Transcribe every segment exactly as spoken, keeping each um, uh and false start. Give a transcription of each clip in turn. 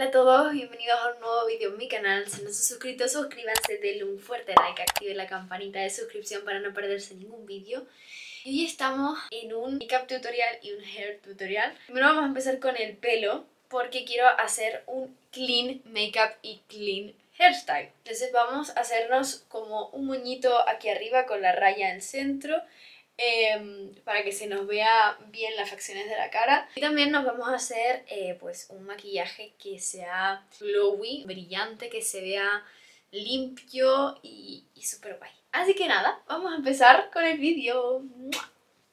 Hola a todos, bienvenidos a un nuevo vídeo en mi canal. Si no se han suscrito, suscríbanse, denle un fuerte like, activen la campanita de suscripción para no perderse ningún vídeo. Y hoy estamos en un makeup tutorial y un hair tutorial. Primero vamos a empezar con el pelo, porque quiero hacer un clean makeup y clean hairstyle. Entonces vamos a hacernos como un moñito aquí arriba con la raya en el centro, Eh, para que se nos vea bien las facciones de la cara. Y también nos vamos a hacer eh, pues un maquillaje que sea glowy, brillante, que se vea limpio y, y súper guay. Así que nada, vamos a empezar con el vídeo.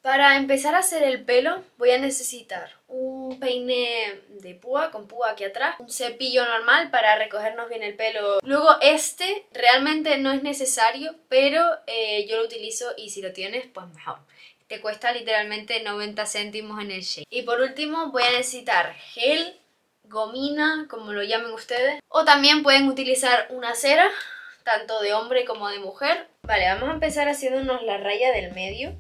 Para empezar a hacer el pelo voy a necesitar un peine de púa, con púa aquí atrás, un cepillo normal para recogernos bien el pelo. Luego este realmente no es necesario, pero eh, yo lo utilizo y si lo tienes pues mejor. Te cuesta literalmente noventa céntimos en el shake. Y por último voy a necesitar gel, gomina, como lo llamen ustedes. O también pueden utilizar una cera, tanto de hombre como de mujer. Vale, vamos a empezar haciéndonos la raya del medio,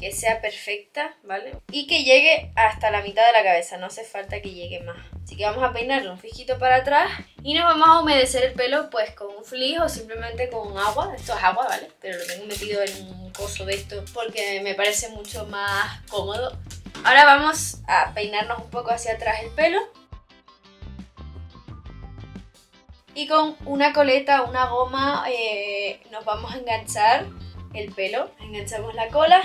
que sea perfecta, ¿vale? Y que llegue hasta la mitad de la cabeza, no hace falta que llegue más. Así que vamos a peinarlo un fijito para atrás y nos vamos a humedecer el pelo pues con un flis o simplemente con agua. Esto es agua, ¿vale? Pero lo tengo metido en un coso de esto porque me parece mucho más cómodo. Ahora vamos a peinarnos un poco hacia atrás el pelo. Y con una coleta, una goma, eh, nos vamos a enganchar el pelo. Enganchamos la cola.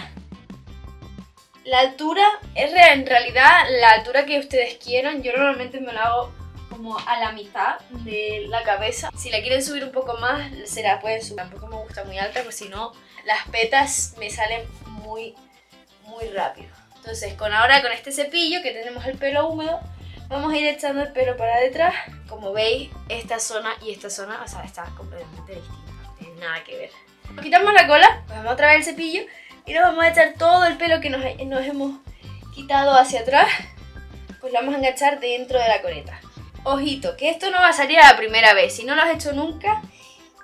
La altura es en realidad la altura que ustedes quieran. Yo normalmente me la hago como a la mitad de la cabeza. Si la quieren subir un poco más, se la pueden subir. Tampoco me gusta muy alta, porque si no, las petas me salen muy, muy rápido. Entonces, con ahora con este cepillo, que tenemos el pelo húmedo, vamos a ir echando el pelo para detrás. Como veis, esta zona y esta zona, o sea, están completamente distintas. No tienen nada que ver. Quitamos la cola, pues vamos a traer el cepillo. Y nos vamos a echar todo el pelo que nos, nos hemos quitado hacia atrás, pues lo vamos a enganchar dentro de la coleta. Ojito, que esto no va a salir a la primera vez. Si no lo has hecho nunca,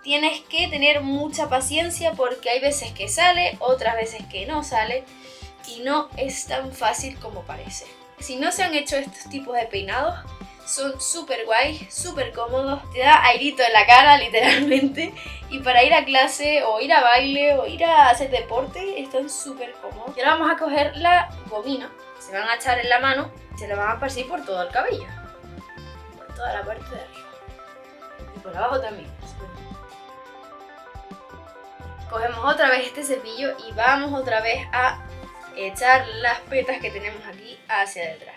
tienes que tener mucha paciencia porque hay veces que sale, otras veces que no sale. Y no es tan fácil como parece. Si no se han hecho estos tipos de peinados, son súper guay, súper cómodos, te da airito en la cara literalmente. Y para ir a clase o ir a baile o ir a hacer deporte están súper cómodos. Y ahora vamos a coger la gomina, se van a echar en la mano, se la van a pasar por todo el cabello, por toda la parte de arriba y por abajo también. Cogemos otra vez este cepillo y vamos otra vez a echar las petas que tenemos aquí hacia detrás.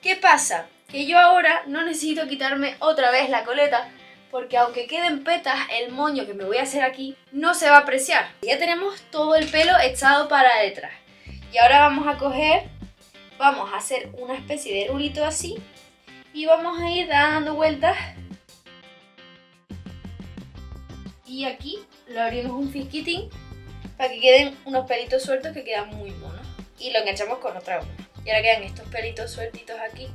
¿Qué pasa? Que yo ahora no necesito quitarme otra vez la coleta, porque aunque queden petas, el moño que me voy a hacer aquí no se va a apreciar. Ya tenemos todo el pelo echado para detrás. Y ahora vamos a coger, vamos a hacer una especie de rulito así y vamos a ir dando vueltas. Y aquí lo abrimos un fisquitín para que queden unos pelitos sueltos que quedan muy monos. Y lo enganchamos con otra goma. Y ahora quedan estos pelitos sueltitos aquí,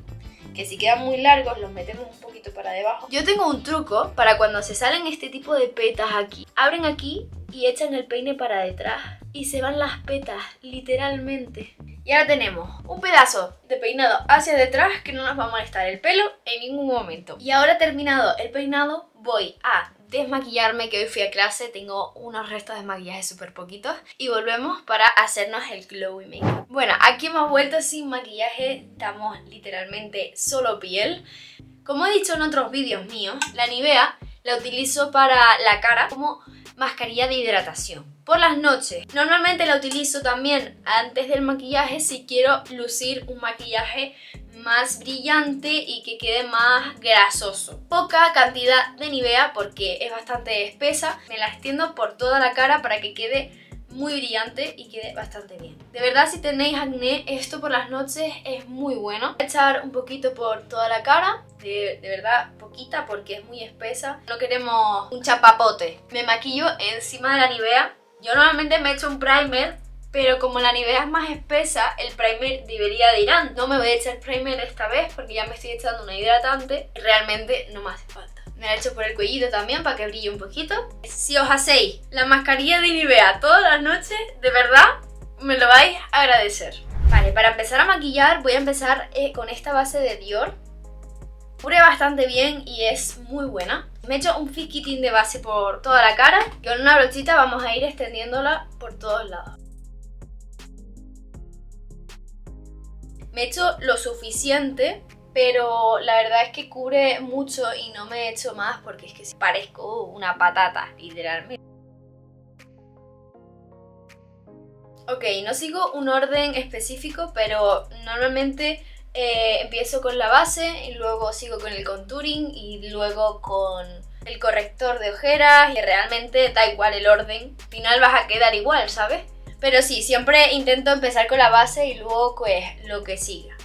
que si quedan muy largos los metemos un poquito para debajo. Yo tengo un truco para cuando se salen este tipo de petas aquí. Abren aquí y echan el peine para detrás y se van las petas, literalmente. Y ahora tenemos un pedazo de peinado hacia detrás que no nos va a molestar el pelo en ningún momento. Y ahora terminado el peinado voy a desmaquillarme, que hoy fui a clase, tengo unos restos de maquillaje súper poquitos. Y volvemos para hacernos el glowy makeup. Bueno, aquí hemos vuelto sin maquillaje, estamos literalmente solo piel. Como he dicho en otros vídeos míos, la Nivea la utilizo para la cara como mascarilla de hidratación. Por las noches, normalmente la utilizo también antes del maquillaje si quiero lucir un maquillaje más brillante y que quede más grasoso. Poca cantidad de Nivea porque es bastante espesa. Me la extiendo por toda la cara para que quede muy brillante y quede bastante bien. De verdad, si tenéis acné, esto por las noches es muy bueno. Voy a echar un poquito por toda la cara, de, de verdad poquita porque es muy espesa. No queremos un chapapote. Me maquillo encima de la Nivea. Yo normalmente me echo un primer, pero como la Nivea es más espesa, el primer debería de ir antes. No me voy a echar primer esta vez porque ya me estoy echando una hidratante. Realmente no me hace falta. Me la echo por el cuellito también para que brille un poquito. Si os hacéis la mascarilla de Nivea todas las noches, de verdad, me lo vais a agradecer. Vale, para empezar a maquillar voy a empezar eh, con esta base de Dior. Cubre bastante bien y es muy buena. Me he hecho un fizz-quitín de base por toda la cara. Y con una brochita vamos a ir extendiéndola por todos lados. Me he hecho lo suficiente, pero la verdad es que cubre mucho y no me he hecho más porque es que parezco una patata, literalmente. Ok, no sigo un orden específico, pero normalmente eh, empiezo con la base y luego sigo con el contouring y luego con el corrector de ojeras, y realmente da igual el orden, al final vas a quedar igual, ¿sabes? Pero sí, siempre intento empezar con la base y luego pues lo que siga.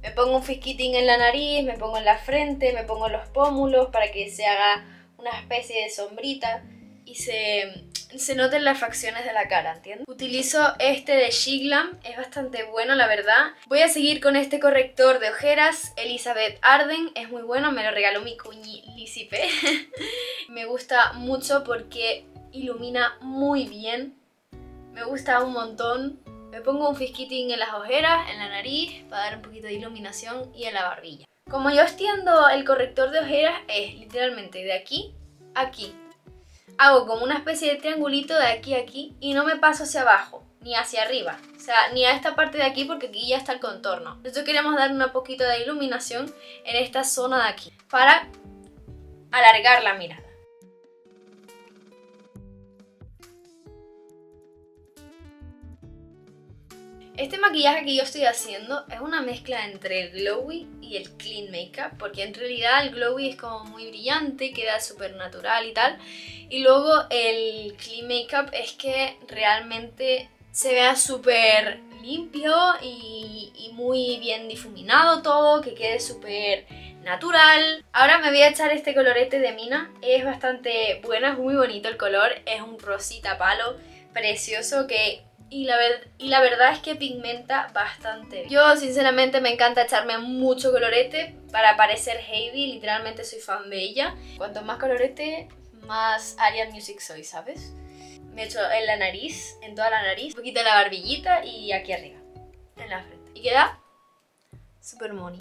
Me pongo un fizz-quitín en la nariz, me pongo en la frente, me pongo en los pómulos para que se haga una especie de sombrita y se, se noten las facciones de la cara, ¿entiendes? Utilizo este de Shiglam, es bastante bueno la verdad. Voy a seguir con este corrector de ojeras, Elizabeth Arden, es muy bueno, me lo regaló mi cuñi Lisipe. Me gusta mucho porque ilumina muy bien, me gusta un montón. Me pongo un fizz-quitín en las ojeras, en la nariz, para dar un poquito de iluminación, y en la barbilla. Como yo extiendo el corrector de ojeras, es literalmente de aquí a aquí. Hago como una especie de triangulito de aquí a aquí y no me paso hacia abajo, ni hacia arriba. O sea, ni a esta parte de aquí porque aquí ya está el contorno. Nosotros queremos dar un poquito de iluminación en esta zona de aquí para alargar la mirada. Este maquillaje que yo estoy haciendo es una mezcla entre el glowy y el clean makeup, porque en realidad el glowy es como muy brillante, queda súper natural y tal, y luego el clean makeup es que realmente se vea súper limpio y, y muy bien difuminado todo, que quede súper natural. Ahora me voy a echar este colorete de Mina, es bastante bueno, es muy bonito el color, es un rosita palo precioso que... Y la, ver y la verdad es que pigmenta bastante bien. Yo sinceramente me encanta echarme mucho colorete para parecer Heidi, literalmente soy fan de ella. Cuanto más colorete, más Arian Music soy, ¿sabes? Me echo en la nariz, en toda la nariz, un poquito en la barbillita y aquí arriba, en la frente. Y queda súper moni.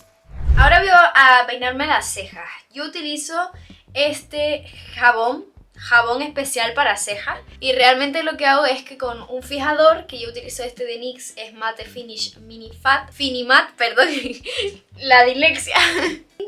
Ahora voy a peinarme las cejas. Yo utilizo este jabón. Jabón especial para cejas, y realmente lo que hago es que con un fijador que yo utilizo, este de NYX, es Matte Finish Mini Fat Fini Matte, perdón, la dilexia.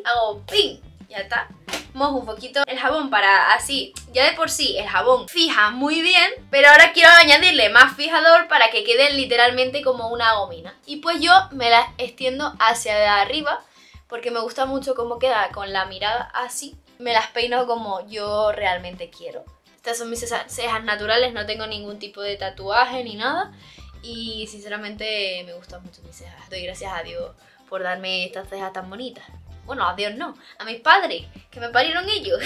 Hago ping, ya está, mojo un poquito el jabón para así, ya de por sí el jabón fija muy bien, pero ahora quiero añadirle más fijador para que quede literalmente como una gomina, y pues yo me la extiendo hacia arriba porque me gusta mucho cómo queda con la mirada así. Me las peino como yo realmente quiero. Estas son mis cejas naturales, no tengo ningún tipo de tatuaje ni nada. Y sinceramente me gustan mucho mis cejas. Doy gracias a Dios por darme estas cejas tan bonitas. Bueno, a Dios no, a mis padres, que me parieron ellos.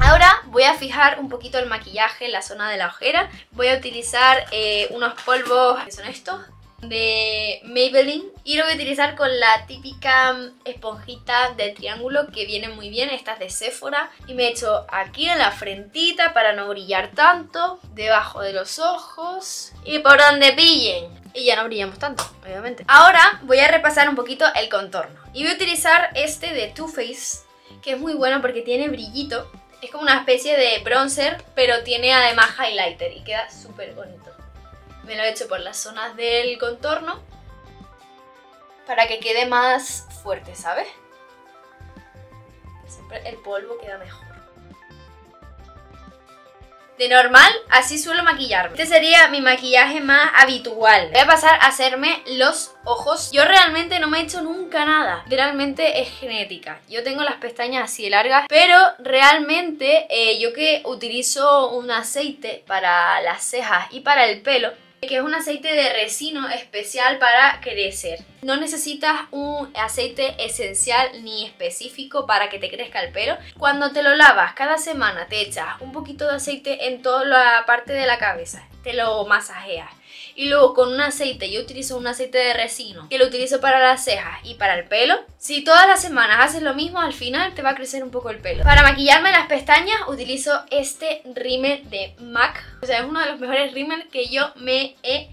Ahora voy a fijar un poquito el maquillaje en la zona de la ojera. Voy a utilizar eh, unos polvos, que son estos, de Maybelline, y lo voy a utilizar con la típica esponjita de triángulo que viene muy bien, esta es de Sephora, y me echo aquí en la frentita para no brillar tanto, debajo de los ojos y por donde pillen, y ya no brillamos tanto, obviamente. Ahora voy a repasar un poquito el contorno y voy a utilizar este de Too Faced, que es muy bueno porque tiene brillito, es como una especie de bronzer pero tiene además highlighter y queda súper bonito. Me lo he hecho por las zonas del contorno para que quede más fuerte, ¿sabes? Siempre el polvo queda mejor. De normal, así suelo maquillarme. Este sería mi maquillaje más habitual. Voy a pasar a hacerme los ojos. Yo realmente no me he hecho nunca nada. Realmente es genética. Yo tengo las pestañas así de largas, pero realmente eh, yo que utilizo un aceite para las cejas y para el pelo, que es un aceite de resino especial para crecer. No necesitas un aceite esencial ni específico para que te crezca el pelo. Cuando te lo lavas cada semana te echas un poquito de aceite en toda la parte de la cabeza, te lo masajeas. Y luego con un aceite, yo utilizo un aceite de resino que lo utilizo para las cejas y para el pelo. Si todas las semanas haces lo mismo, al final te va a crecer un poco el pelo. Para maquillarme las pestañas utilizo este rímel de MAC. O sea, es uno de los mejores rímel que yo me he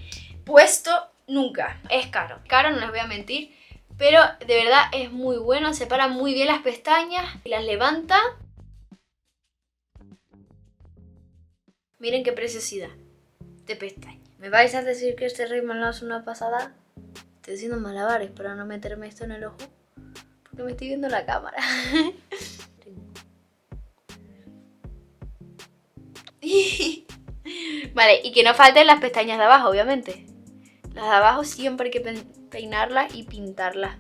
puesto nunca. Es caro, caro no les voy a mentir, pero de verdad es muy bueno, separa muy bien las pestañas y las levanta. Miren qué preciosidad de pestaña. ¿Me vais a decir que este rímel no es una pasada? Estoy haciendo malabares para no meterme esto en el ojo, porque me estoy viendo la cámara. Vale, y que no falten las pestañas de abajo, obviamente. Las de abajo siempre hay que peinarlas y pintarlas.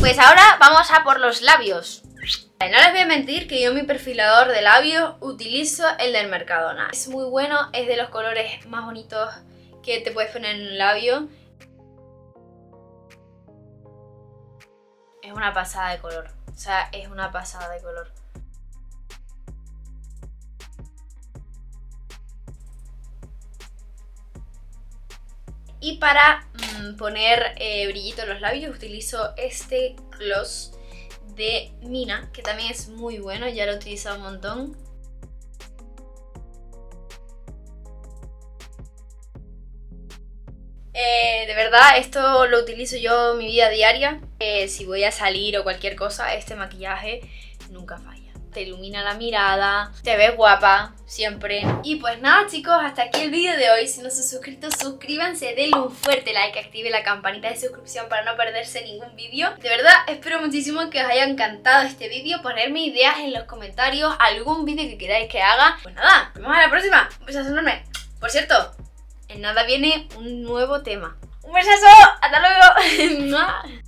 Pues ahora vamos a por los labios. No les voy a mentir que yo mi perfilador de labios utilizo el del Mercadona. Es muy bueno, es de los colores más bonitos que te puedes poner en un labio. Es una pasada de color, o sea, es una pasada de color. Y para mmm, poner eh, brillito en los labios utilizo este gloss de Mina, que también es muy bueno, ya lo he utilizado un montón. Eh, de verdad, esto lo utilizo yo en mi vida diaria. Eh, si voy a salir o cualquier cosa, este maquillaje nunca falla. Te ilumina la mirada, te ves guapa, siempre. Y pues nada chicos, hasta aquí el vídeo de hoy. Si no se han suscrito, suscríbanse, denle un fuerte like, activen la campanita de suscripción para no perderse ningún vídeo. De verdad, espero muchísimo que os haya encantado este vídeo. Ponerme ideas en los comentarios, algún vídeo que queráis que haga. Pues nada, nos vemos a la próxima. Un besazo enorme. Por cierto, en nada viene un nuevo tema. Un besazo, hasta luego.